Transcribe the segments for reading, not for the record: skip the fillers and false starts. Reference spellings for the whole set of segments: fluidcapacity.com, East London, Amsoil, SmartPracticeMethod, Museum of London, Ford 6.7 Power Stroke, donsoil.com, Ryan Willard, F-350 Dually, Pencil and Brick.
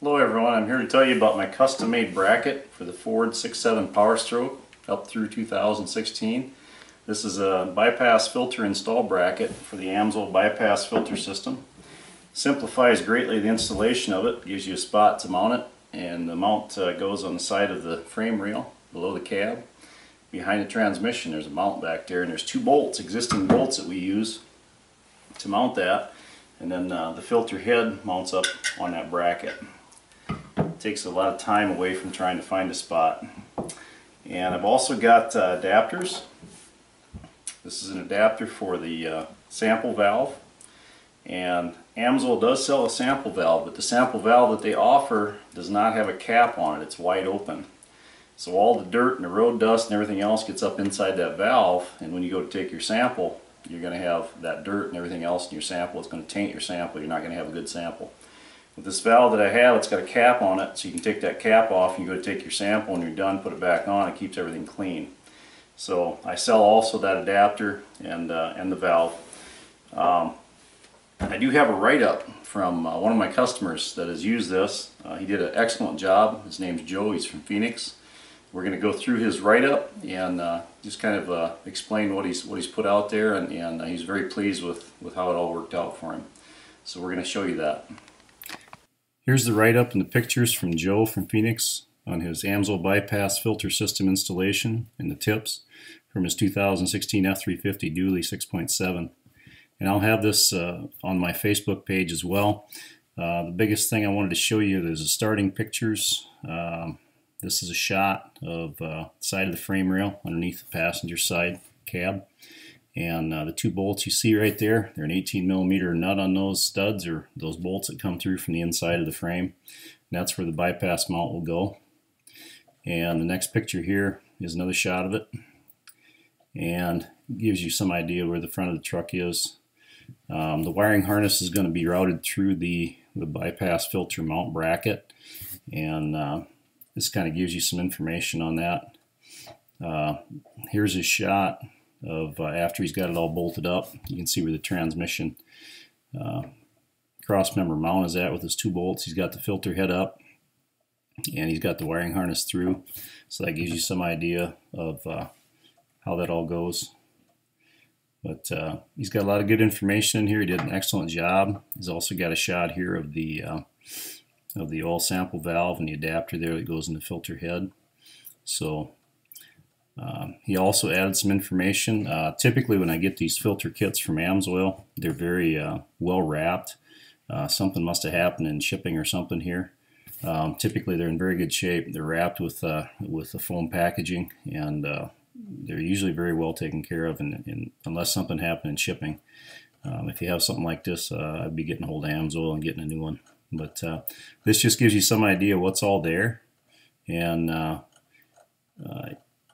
Hello everyone, I'm here to tell you about my custom-made bracket for the Ford 6.7 Power Stroke up through 2016. This is a bypass filter install bracket for the Amsoil bypass filter system. Simplifies greatly the installation of it, gives you a spot to mount it, and the mount goes on the side of the frame rail below the cab. Behind the transmission there's a mount back there, and there's two bolts, existing bolts that we use to mount that, and then the filter head mounts up on that bracket. Takes a lot of time away from trying to find a spot. And I've also got adapters. This is an adapter for the sample valve, and Amsoil does sell a sample valve, but the sample valve that they offer does not have a cap on it. It's wide open, so all the dirt and the road dust and everything else gets up inside that valve, and when you go to take your sample, you're going to have that dirt and everything else in your sample. It's going to taint your sample. You're not going to have a good sample. With this valve that I have, it's got a cap on it, so you can take that cap off and you go to take your sample, and you're done, put it back on, it keeps everything clean. So I sell also that adapter and the valve. I do have a write-up from one of my customers that has used this. He did an excellent job. His name's Joe, he's from Phoenix. We're going to go through his write-up and just kind of explain what he's put out there, and he's very pleased with how it all worked out for him. So we're going to show you that. Here's the write-up and the pictures from Joe from Phoenix on his Amsoil bypass filter system installation, and the tips from his 2016 F-350 Dually 6.7. And I'll have this on my Facebook page as well. The biggest thing I wanted to show you is the starting pictures. This is a shot of side of the frame rail underneath the passenger side cab. And the two bolts you see right there, they're an 18mm nut on those studs, or those bolts that come through from the inside of the frame. And that's where the bypass mount will go. And the next picture here is another shot of it, and gives you some idea where the front of the truck is. The wiring harness is going to be routed through the bypass filter mount bracket, and this kind of gives you some information on that. Here's a shot of after he's got it all bolted up. You can see where the transmission cross member mount is at with his two bolts. He's got the filter head up, and he's got the wiring harness through, so that gives you some idea of how that all goes. But he's got a lot of good information in here. He did an excellent job. He's also got a shot here of the oil sample valve and the adapter there that goes in the filter head. So he also added some information. Typically when I get these filter kits from Amsoil, they're very well wrapped. Something must have happened in shipping or something here. Typically they're in very good shape. They're wrapped with the foam packaging, and they're usually very well taken care of, and unless something happened in shipping. If you have something like this, I'd be getting a hold of Amsoil and getting a new one. But this just gives you some idea what's all there. And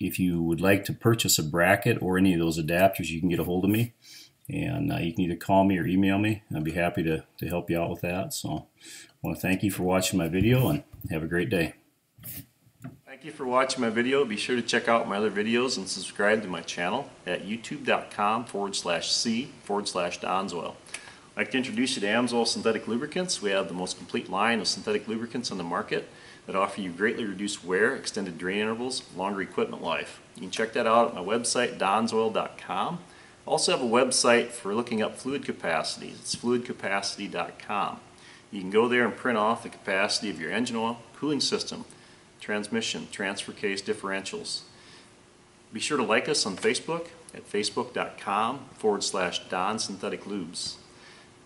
if you would like to purchase a bracket or any of those adapters, you can get a hold of me, and you can either call me or email me. I'd be happy to help you out with that. So I want to thank you for watching my video, and have a great day. Thank you for watching my video. Be sure to check out my other videos and subscribe to my channel at youtube.com/c/donsoil. I'd like to introduce you to Amsoil Synthetic Lubricants. We have the most complete line of synthetic lubricants on the market that offer you greatly reduced wear, extended drain intervals, longer equipment life. You can check that out at my website, donsoil.com. I also have a website for looking up fluid capacity. It's fluidcapacity.com. You can go there and print off the capacity of your engine oil, cooling system, transmission, transfer case, differentials. Be sure to like us on Facebook at facebook.com/donsyntheticlubes.